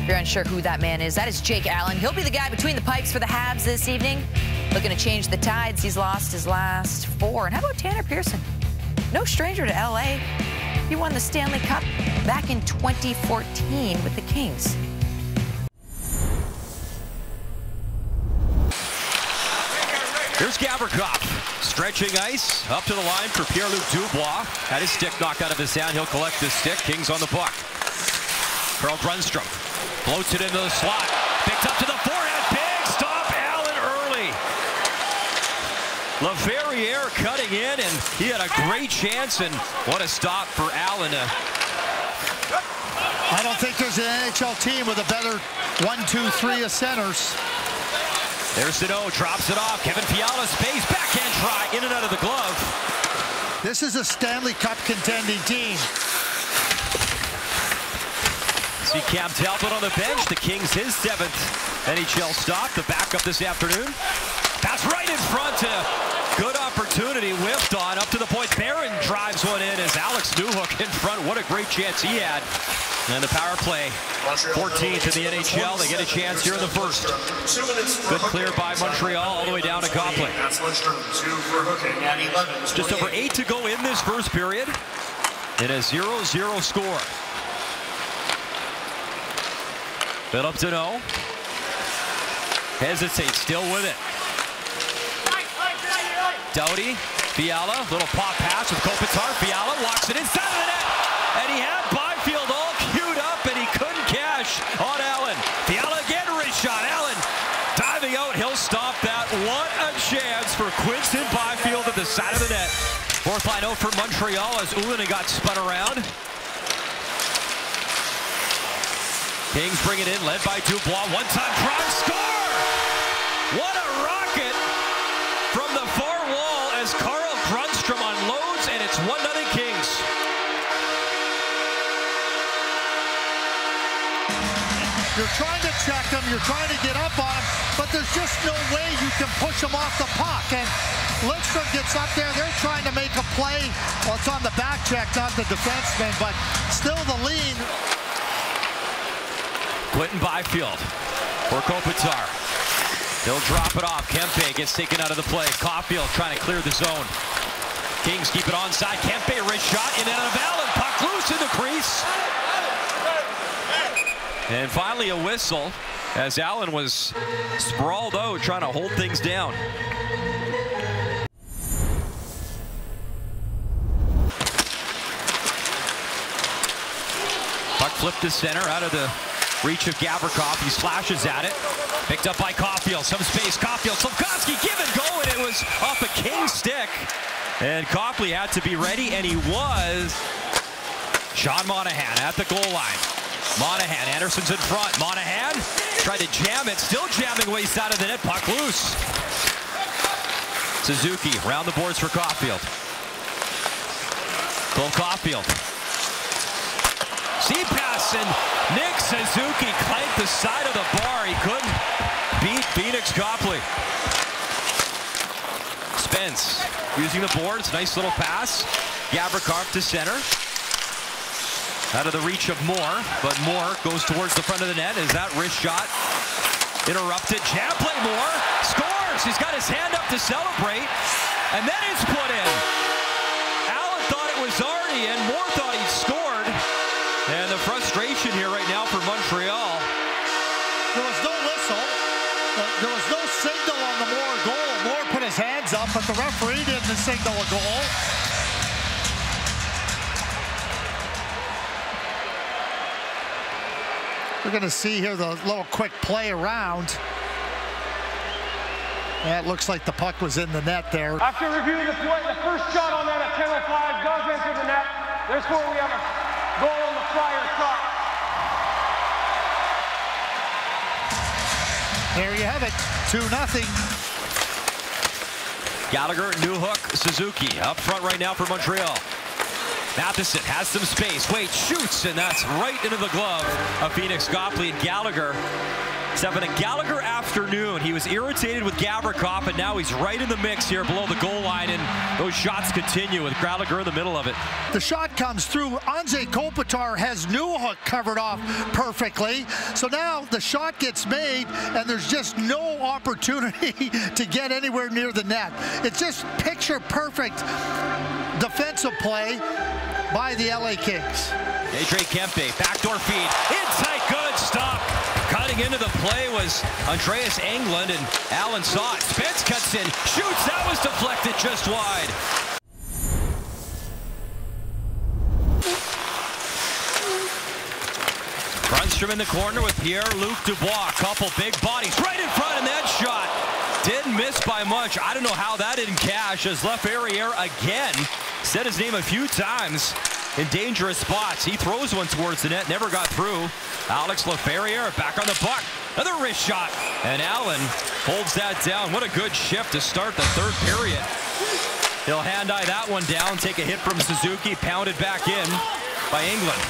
If you're unsure who that man is, that is Jake Allen. He'll be the guy between the pipes for the Habs this evening, looking to change the tides. He's lost his last four. And how about Tanner Pearson? No stranger to LA. He won the Stanley Cup back in 2014 with the Kings. Here's Gavrikov, stretching ice, up to the line for Pierre-Luc Dubois. Had his stick knocked out of his hand. He'll collect his stick. Kings on the puck. Carl Grundström floats it into the slot. Picked up to the forehand. Big stop, Allen early. Laferrière cutting in, and he had a great chance, and what a stop for Allen. I don't think there's an NHL team with a better 1-2-3 of centers. There's Danault, drops it off. Kevin Fiala space, backhand try, in and out of the glove. This is a Stanley Cup contending team. See Cam Talbot on the bench. The Kings, his 7th NHL stop. The backup this afternoon. That's right in front. Good opportunity, whiffed on, up to the point. Barron drives one in as Alex Newhook in front. What a great chance he had. And the power play, 14th in the NHL. They get a chance here in the first. Good clear by Montreal all the way down to Copley. Just over 8 to go in this first period. In a 0-0 score. Philip Danault hesitates, still with it. Doughty, Fiala, little pop pass with Kopitar. Fiala locks it inside of the net. And he had Byfield all queued up, and he couldn't cash on Allen. Fiala again, wrist shot. Allen diving out. He'll stop that. What a chance for Quentin Byfield at the side of the net. Fourth line out for Montreal as Ullinen got spun around. Kings bring it in, led by Dubois. One-time drive, score! What a rocket from the far wall as Carl Grundström unloads, and it's 1-0 Kings. You're trying to check him, you're trying to get up on him, but there's just no way you can push him off the puck. And Lindstrom gets up there, they're trying to make a play. Well, it's on the back check, not the defenseman, but still the lean. Quentin Byfield for Kopitar. They'll drop it off. Kempe gets taken out of the play. Caulfield trying to clear the zone. Kings keep it onside. Kempe, wrist shot, in and out of Allen. Puck loose in the crease. And finally a whistle as Allen was sprawled out trying to hold things down. Puck flipped to center out of the reach of Gavrikov. He slashes at it. Picked up by Caulfield. Some space. Caulfield. Slafkovský, give and go, and it was off a King's stick. And Copley had to be ready, and he was. Sean Monahan at the goal line. Monahan, Anderson's in front. Monahan tried to jam it, still jamming waist out of the net. Puck loose. Suzuki round the boards for Caulfield. Full Caulfield. C pass, and Nick Suzuki clanked the side of the bar. He couldn't beat Phoenix Copley. Spence using the boards. Nice little pass. Gavrikov to center. Out of the reach of Moore, but Moore goes towards the front of the net. Is that wrist shot interrupted? Jam play, Moore scores. He's got his hand up to celebrate, and then it's put in. Allen thought it was already, and Moore thought he'd scored. And the frustration here right now for Montreal. There was no whistle. There was no signal on the Moore goal. Moore put his hands up, but the referee didn't signal a goal. We're going to see here the little quick play around. That looks like the puck was in the net there. After reviewing the play, the first shot on that at 10:05 does enter the net. Therefore, we have a goal on the Flyer clock. There you have it, 2-0. Gallagher, Newhook, Suzuki up front right now for Montreal. Matheson has some space. Wait, shoots, and that's right into the glove of Phoenix Copley. And Gallagher He's having a Gallagher afternoon. He was irritated with Gavrikov, and now he's right in the mix here below the goal line, and those shots continue with Gallagher in the middle of it. The shot comes through. Anze Kopitar has Newhook covered off perfectly. So now the shot gets made, and there's just no opportunity to get anywhere near the net. It's just picture perfect defensive play by the LA Kings. Kempe, backdoor feed, inside, good stop. Cutting into the play was Andreas Englund, and Allen saw it. Spence cuts in, shoots, that was deflected just wide. Grundstrom in the corner with Pierre-Luc Dubois, couple big bodies right in front, and that shot didn't miss by much. I don't know how that didn't cash, as Laferrière again said his name a few times in dangerous spots. He throws one towards the net, never got through. Alex Laferrière back on the puck. Another wrist shot, and Allen holds that down. What a good shift to start the third period. He'll hand-eye that one down, take a hit from Suzuki, pounded back in by Englund.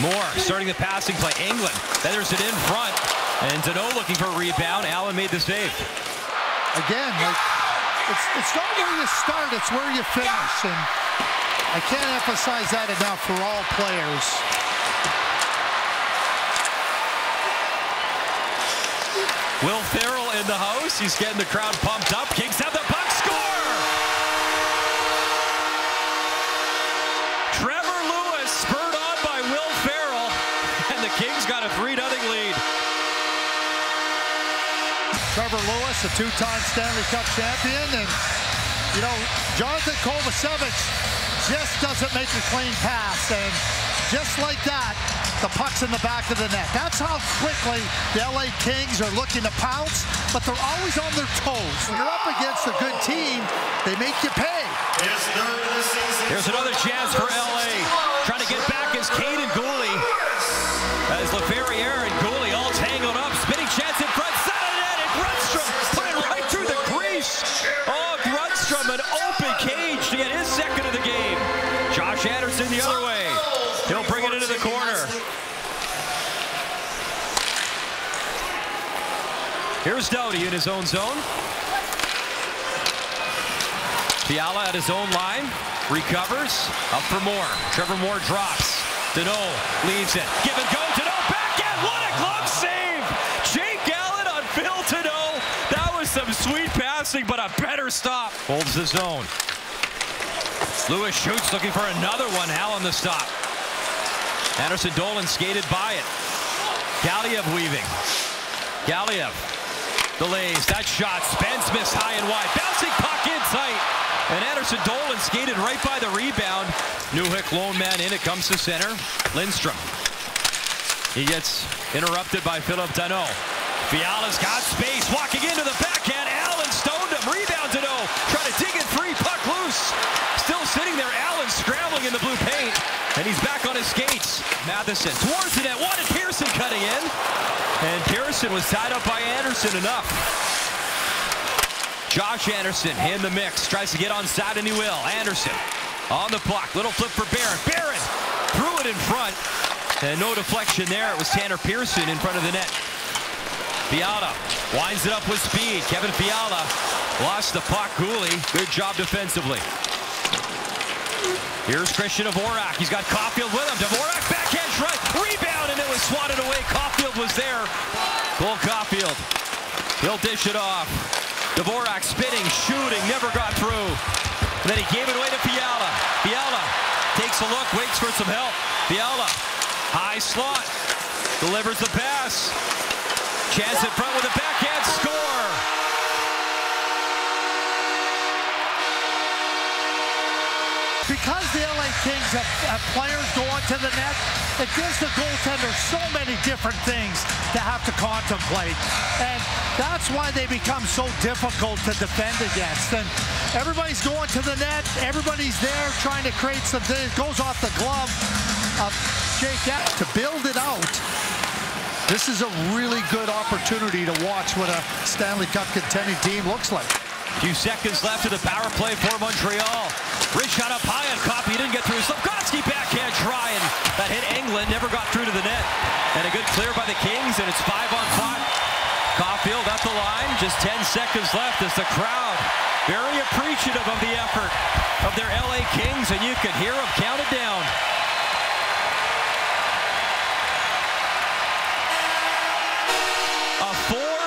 Moore starting the passing play. Englund feathers it in front, and Danault looking for a rebound. Allen made the save. Again, like, it's not where you start, it's where you finish, and I can't emphasize that enough for all players. Will Ferrell in the house, he's getting the crowd pumped up. Kings have the puck, score! Trevor Lewis spurred on by Will Ferrell, and the Kings got a 3-0 lead. Trevor Lewis, a two-time Stanley Cup champion, and, you know, Jonathan Kovacevic just doesn't make a clean pass, and just like that, the puck's in the back of the net. That's how quickly the LA Kings are looking to pounce, but they're always on their toes. When you're up against a good team, they make you pay. Here's another chance for LA, trying to get back is Kane and Gooley, as Laferrière and Gooley all tangled up. Spinning chance in front. Anderson the other way. He'll bring it into the corner. Here's Doughty in his own zone. Fiala at his own line. Recovers. Up for Moore. Trevor Moore drops. Danault leaves it. Give and go. Danault back in. What a glove save! Jake Allen on Phil Danault. That was some sweet passing, but a better stop. Holds the zone. Lewis shoots, looking for another one. Allen the stop. Anderson, Dolan skated by it. Galiev weaving. Galiev delays that shot. Spence missed high and wide. Bouncing puck in tight. And Anderson, Dolan skated right by the rebound. Newhook, lone man in. It comes to center. Lindstrom. He gets interrupted by Philip Danault. Fiala's got space. Walking into the backhand. Allen stoned him. Rebound Danault. Trying to dig it free. Puck loose. Still sitting there. Allen scrambling in the blue paint. And he's back on his skates. Matheson towards the net. Wanted Pearson cutting in. And Pearson was tied up by Anderson enough. Josh Anderson in the mix. Tries to get onside, and he will. Anderson on the puck. Little flip for Barron. Barron threw it in front. And no deflection there. It was Tanner Pearson in front of the net. Fiala winds it up with speed. Kevin Fiala lost the puck. Gooley, good job defensively. Here's Christian Dvorak. He's got Caulfield with him. Dvorak backhand right. Rebound, and it was swatted away. Caulfield was there. Goal Caulfield. He'll dish it off. Dvorak spinning, shooting, never got through. And then he gave it away to Fiala. Fiala takes a look, waits for some help. Fiala, high slot, delivers the pass. Chance in front with a backhand, score! Because the LA Kings have players go on to the net, it gives the goaltender so many different things to have to contemplate. And that's why they become so difficult to defend against. And everybody's going to the net, everybody's there trying to create something. It goes off the glove of Jake Allen to build it out. This is a really good opportunity to watch what a Stanley Cup contending team looks like. A few seconds left to the power play for Montreal. Wrist shot up high and Copley didn't get through. Slafkovský back. and it's 5-on-5. Caulfield at the line, just 10 seconds left as the crowd very appreciative of the effort of their LA Kings, and you can hear them count it down. A 4